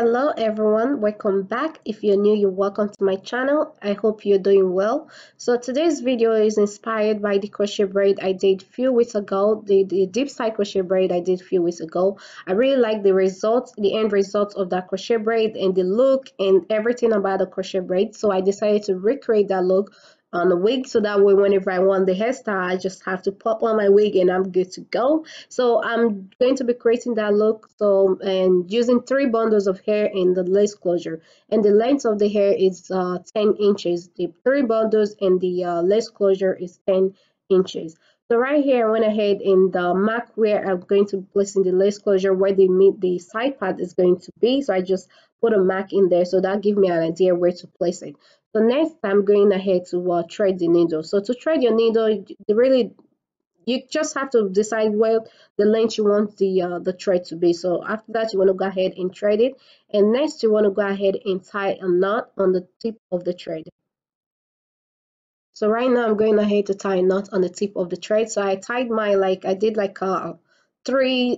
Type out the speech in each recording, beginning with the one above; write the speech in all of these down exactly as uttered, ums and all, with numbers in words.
Hello everyone, welcome back. If you're new, you're welcome to my channel. I hope you're doing well. So today's video is inspired by the crochet braid I did a few weeks ago, the, the deep side crochet braid I did a few weeks ago. I really like the results, the end results of that crochet braid and the look and everything about the crochet braid. So I decided to recreate that look on a wig, so that way whenever I want the hairstyle I just have to pop on my wig and I'm good to go. So I'm going to be creating that look so and using three bundles of hair and the lace closure, and the length of the hair is uh, ten inches. The three bundles and the uh, lace closure is ten inches. So right here I went ahead and uh, mark where I'm going to place in the lace closure where they meet the side part is going to be. So I just put a mark in there, so that gives me an idea where to place it. So next I'm going ahead to uh, thread the needle. So to thread your needle, really you just have to decide well the length you want the uh, the thread to be. So after that you want to go ahead and thread it, and next you want to go ahead and tie a knot on the tip of the thread. So right now I'm going ahead to tie a knot on the tip of the thread. So I tied my like I did like uh three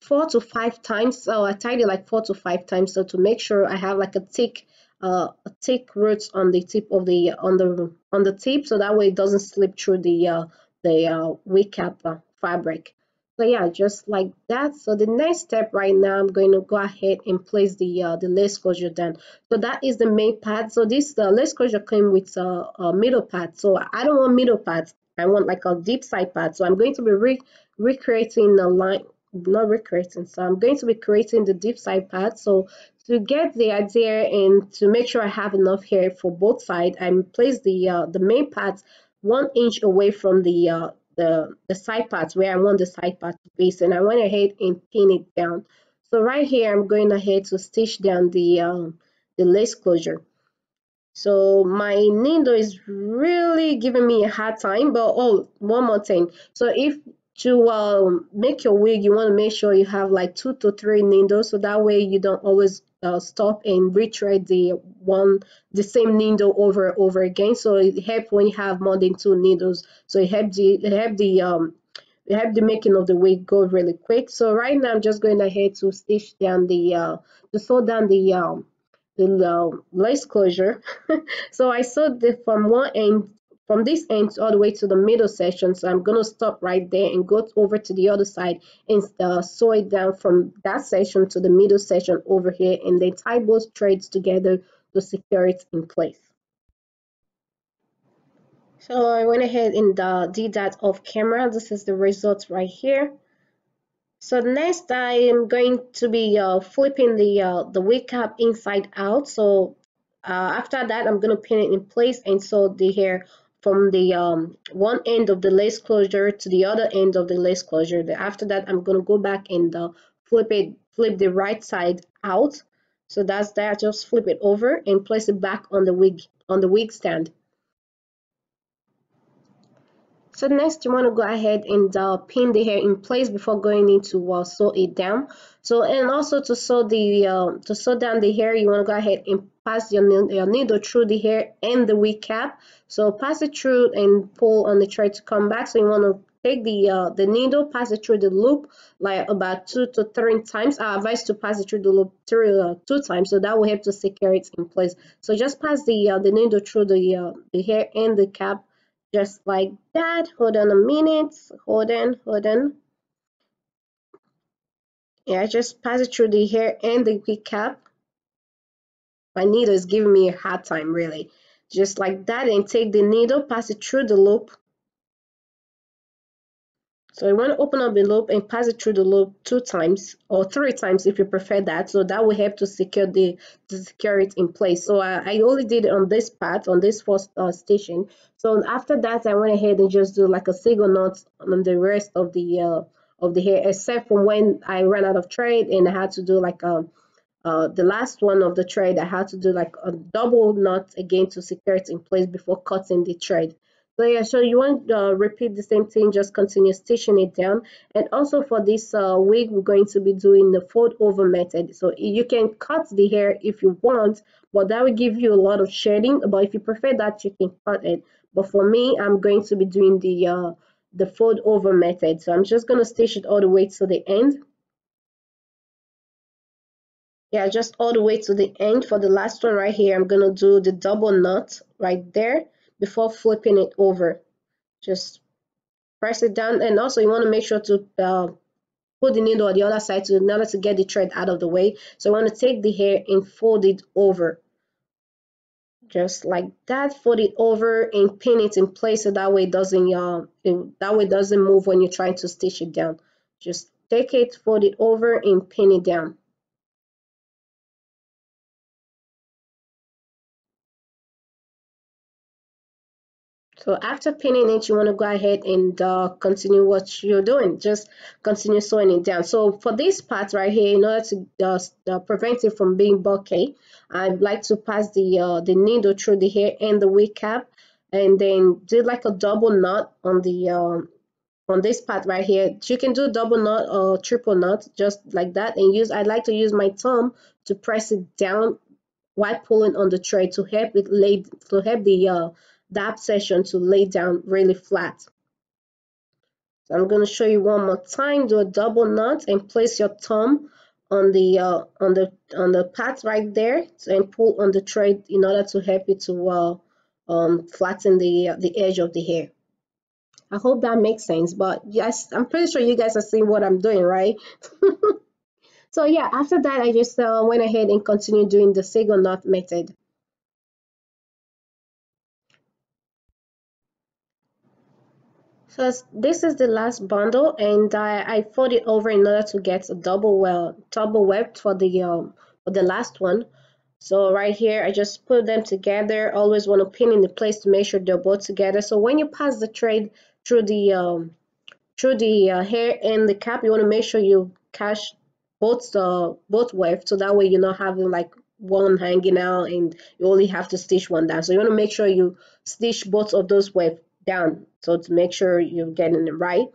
four to five times. So I tied it like four to five times, so to make sure I have like a thick Uh, thick roots on the tip of the on the on the tip, so that way it doesn't slip through the uh, the uh, wig cap uh, fabric. So yeah, just like that. So the next step right now, I'm going to go ahead and place the uh, the lace closure down. So that is the main part. So this uh, lace closure came with uh, a middle part. So I don't want middle part. I want like a deep side part. So I'm going to be re recreating the line, not recreating. So I'm going to be creating the deep side part. So to get the idea and to make sure I have enough hair for both sides, I place the uh, the main part one inch away from the uh, the the side parts where I want the side part to be, and I went ahead and pin it down. So right here, I'm going ahead to stitch down the um, the lace closure. So my needle is really giving me a hard time, but oh, one more thing. So if to um, make your wig, you want to make sure you have like two to three needles, so that way you don't always Uh, stop and retread the one the same needle over and over again. So it helps when you have more than two needles, so it helps the it helps the um it helps the making of the wig go really quick. So right now I'm just going ahead to stitch down the uh to sew down the um the uh, lace closure. So I sewed the from one end from this end all the way to the middle section. So I'm gonna stop right there and go over to the other side and uh, sew it down from that section to the middle section over here, and then tie both threads together to secure it in place. So I went ahead and uh, did that off camera. This is the result right here. So next I am going to be uh, flipping the uh, the wig cap inside out. So uh, after that I'm gonna pin it in place and sew the hair from the um, one end of the lace closure to the other end of the lace closure. Then after that, I'm gonna go back and uh, flip it, flip the right side out. So that's that. Just flip it over and place it back on the wig on the wig stand. So next, you want to go ahead and uh, pin the hair in place before going into uh, sew it down. So and also to sew the uh, to sew down the hair, you want to go ahead and pass your, your needle through the hair and the wig cap. So pass it through and pull on the thread to come back. So you want to take the uh, the needle, pass it through the loop like about two to three times. I advise to pass it through the loop three uh, two times, so that will help to secure it in place. So just pass the uh, the needle through the uh, the hair and the cap. Just like that. Hold on a minute. Hold on, hold on. Yeah, I just pass it through the hair and the wig cap. My needle is giving me a hard time, really. Just like that, and take the needle, pass it through the loop. So you want to open up the loop and pass it through the loop two times or three times if you prefer that. So that will help to secure the to secure it in place. So I, I only did it on this part, on this first uh, stitching. So after that, I went ahead and just do like a single knot on the rest of the uh, of the hair, except for when I ran out of thread and I had to do like a uh, the last one of the thread. I had to do like a double knot again to secure it in place before cutting the thread. So yeah, so you want to uh, repeat the same thing, just continue stitching it down. And also for this uh, wig, we're going to be doing the fold over method. So you can cut the hair if you want, but that will give you a lot of shading. But if you prefer that, you can cut it. But for me, I'm going to be doing the, uh, the fold over method. So I'm just going to stitch it all the way to the end. yeah, just all the way to the end. For the last one right here, I'm gonna do the double knot right there before flipping it over. Just press it down, and also you want to make sure to uh, put the needle on the other side to, in order to get the thread out of the way. So I want to take the hair and fold it over, just like that. Fold it over and pin it in place, so that way it doesn't uh, it, that way it doesn't move when you're trying to stitch it down. Just take it, fold it over, and pin it down. So after pinning it, you want to go ahead and uh, continue what you're doing. Just continue sewing it down. So for this part right here, in order to uh, uh, prevent it from being bulky, I'd like to pass the uh, the needle through the hair and the wig cap, and then do like a double knot on the um, on this part right here. You can do double knot or triple knot, just like that. And use I like to use my thumb to press it down while pulling on the thread to help it lay to help the uh, that section to lay down really flat. So I'm going to show you one more time. Do a double knot and place your thumb on the uh, on the on the part right there, and pull on the thread in order to help you to uh, um, flatten the uh, the edge of the hair. I hope that makes sense, but yes, I'm pretty sure you guys are seeing what I'm doing, right? So yeah, after that, I just uh, went ahead and continued doing the single knot method. So this is the last bundle, and I, I fold it over in order to get a double well double web for the um for the last one. So right here, I just put them together. Always want to pin in the place to make sure they're both together. So when you pass the thread through the um through the uh, hair and the cap, you want to make sure you catch both uh both webs, so that way you're not having like one hanging out and you only have to stitch one down. So you want to make sure you stitch both of those webs down, so to make sure you're getting it right.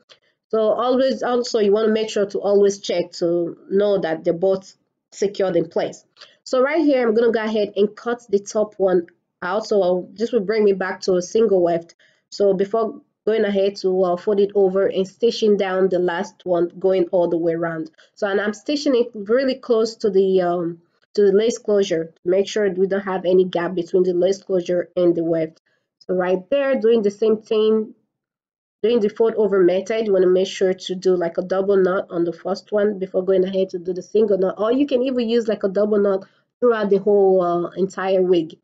So always also you want to make sure to always check to know that they're both secured in place. So right here, I'm gonna go ahead and cut the top one out. So I'll, this will bring me back to a single weft. So before going ahead to uh, fold it over and stitching down the last one, going all the way around. So and I'm stitching it really close to the um to the lace closure to make sure we don't have any gap between the lace closure and the weft. So right there, doing the same thing, doing the fold over method. You want to make sure to do like a double knot on the first one before going ahead to do the single knot, or you can even use like a double knot throughout the whole uh, entire wig.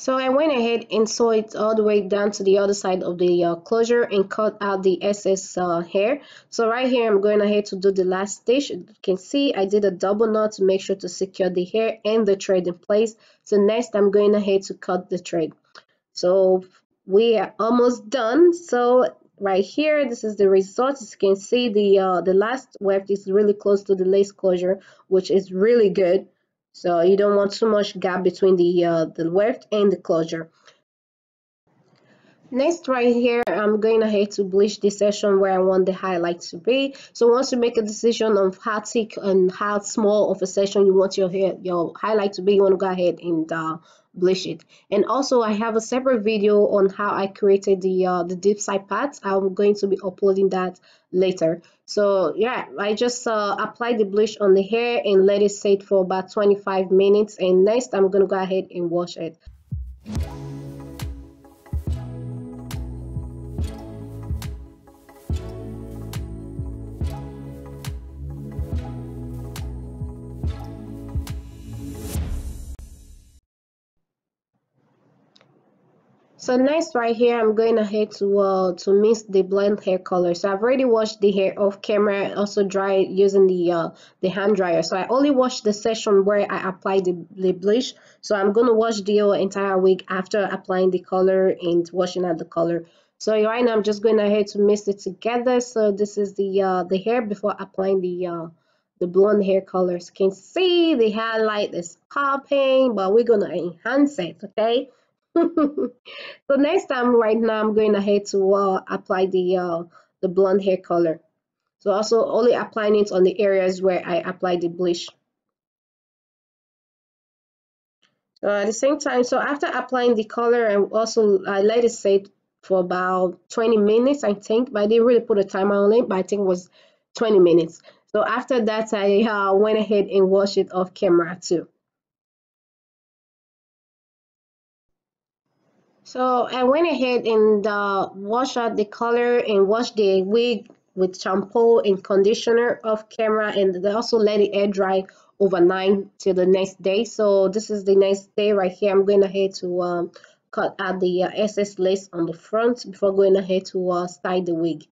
So I went ahead and sew it all the way down to the other side of the uh, closure and cut out the excess uh, hair. So right here, I'm going ahead to do the last stitch. You can see I did a double knot to make sure to secure the hair and the thread in place. So next, I'm going ahead to cut the thread. So we are almost done. So right here, this is the result. As you can see, the uh, the last weft is really close to the lace closure, which is really good. So you don't want too much gap between the uh, the weft and the closure. Next right here, I'm going ahead to bleach this section where I want the highlight to be. So once you make a decision on how thick and how small of a section you want your hair, your highlight to be, you want to go ahead and uh, bleach it. And also I have a separate video on how I created the uh, the deep side part. I'm going to be uploading that later. So yeah, I just uh, applied the bleach on the hair and let it sit for about twenty-five minutes, and next I'm gonna go ahead and wash it. So next right here, I'm going ahead to uh, to mix the blonde hair color. So I've already washed the hair off camera and also dry it using the uh, the hand dryer. So I only washed the section where I applied the, the bleach. So I'm going to wash the entire wig after applying the color and washing out the color. So right now I'm just going ahead to mix it together. So this is the uh, the hair before applying the uh, the blonde hair colors. You can see the highlight is popping, but we're going to enhance it, okay? So next time right now I'm going ahead to uh, apply the uh, the blonde hair color. So also only applying it on the areas where I applied the bleach. So at the same time, so after applying the color, I also I let it sit for about twenty minutes, I think, but I didn't really put a timer on it, but I think it was twenty minutes. So after that, I uh, went ahead and washed it off camera too. So I went ahead and uh, washed out the color and washed the wig with shampoo and conditioner off camera, and they also let it air dry overnight till the next day. So this is the next day right here. I'm going ahead to um, cut out the uh, excess lace on the front before going ahead to uh, style the wig.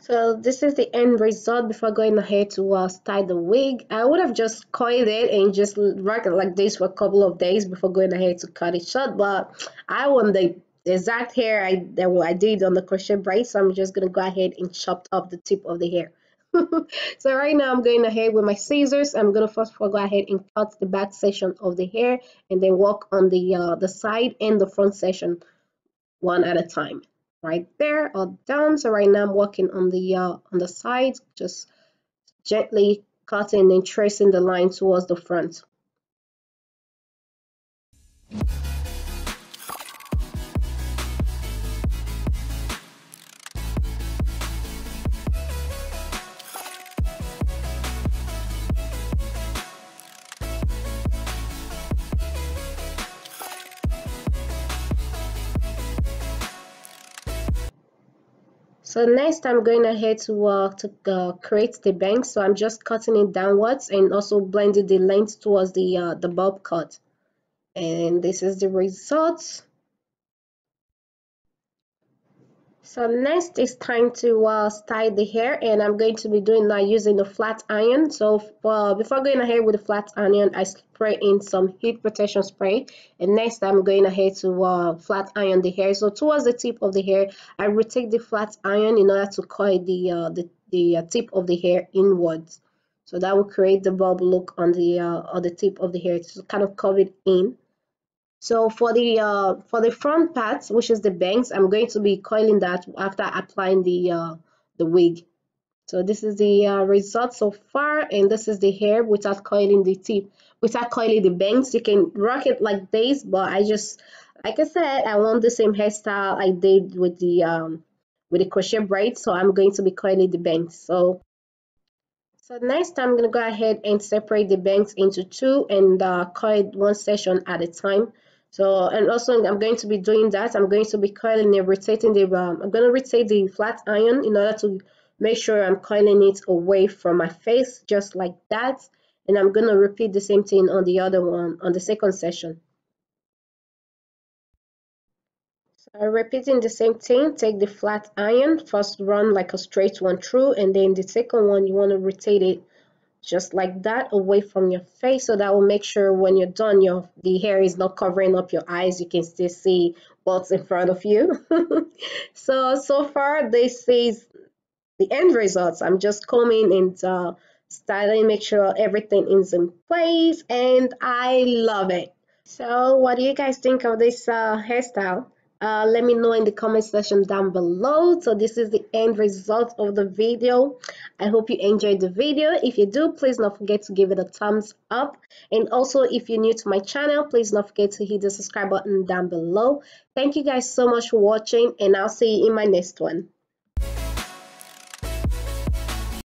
So this is the end result before going ahead to uh, style the wig. I would have just coiled it and just rocked it like this for a couple of days before going ahead to cut it short, but I want the exact hair I, that I did on the crochet braid, so I'm just going to go ahead and chop up the tip of the hair. So right now I'm going ahead with my scissors. I'm going to first go ahead and cut the back section of the hair and then work on the uh, the side and the front section one at a time. Right there, all done. So right now I'm working on the uh, on the sides, just gently cutting and tracing the line towards the front. So next I'm going ahead to uh, to uh, create the bank, so I'm just cutting it downwards and also blending the length towards the uh, the bob cut, and this is the result. So next it's time to uh, style the hair, and I'm going to be doing that using the flat iron. So uh, before going ahead with the flat iron, I spray in some heat protection spray, and next I'm going ahead to uh, flat iron the hair. So towards the tip of the hair, I rotate the flat iron in order to coil the uh, the, the uh, tip of the hair inwards. So that will create the bob look on the uh, on the tip of the hair, to kind of curve it in. So for the uh, for the front part, which is the bangs, I'm going to be coiling that after applying the uh, the wig. So this is the uh, result so far, and this is the hair without coiling the tip, without coiling the bangs. You can rock it like this, but I just, like I said, I want the same hairstyle I did with the um, with the crochet braid, so I'm going to be coiling the bangs. So. So next I'm going to go ahead and separate the bangs into two and uh, coil one section at a time. So, and also I'm going to be doing that. I'm going to be coiling and rotating the, um, I'm going to rotate the flat iron in order to make sure I'm coiling it away from my face, just like that. And I'm going to repeat the same thing on the other one, on the second section. Uh, repeating the same thing, take the flat iron, first run like a straight one through, and then the second one you want to rotate it just like that away from your face, so that will make sure when you're done your the hair is not covering up your eyes, you can still see what's in front of you. so so far this is the end results. I'm just combing and uh, styling, make sure everything is in place, and I love it. So what do you guys think of this uh, hairstyle? Uh, let me know in the comment section down below. So this is the end result of the video. I hope you enjoyed the video. If you do, please not forget to give it a thumbs up, and also if you're new to my channel, please not forget to hit the subscribe button down below. Thank you guys so much for watching, and I'll see you in my next one.